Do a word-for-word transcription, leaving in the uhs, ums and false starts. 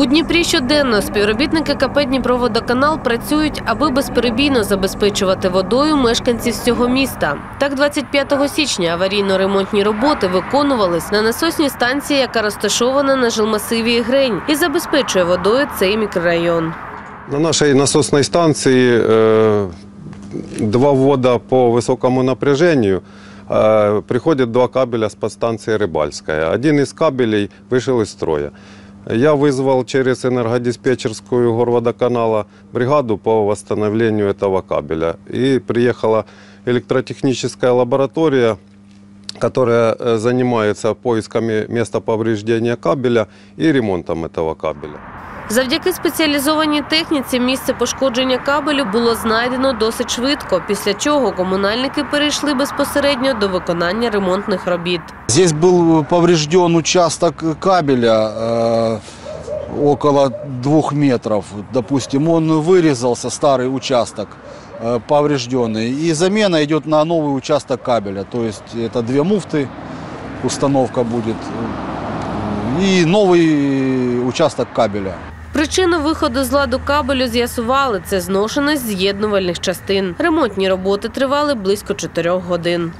У Дніпрі щоденно співробітники КП «Дніпроводоканал» працюють, аби безперебійно забезпечувати водою мешканців всього міста. Так, двадцять п'ятого січня аварійно-ремонтні роботи виконувались на насосній станції, яка розташована на жилмасиві Ігрень і забезпечує водою цей мікрорайон. На нашій насосній станції два ввода по високому напряженню. Приходят два кабеля с подстанции «Рыбальская». Один из кабелей вышел из строя. Я вызвал через энергодиспетчерскую горводоканала бригаду по восстановлению этого кабеля. И приехала электротехническая лаборатория, которая занимается поисками места повреждения кабеля и ремонтом этого кабеля. Завдяки спеціалізованій техніці місце пошкодження кабелю було знайдено досить швидко, після чого комунальники перейшли безпосередньо до виконання ремонтних робіт. Тут був поврежден участок кабеля, около двух метров, допустим. Он вырезался, старый участок поврежденный, и замена идет на новый участок кабеля. То есть это две муфты, установка будет, и новый участок кабеля. Причину виходу з ладу кабелю з'ясували – це зношеність з'єднувальних частин. Ремонтні роботи тривали близько чотирьох годин.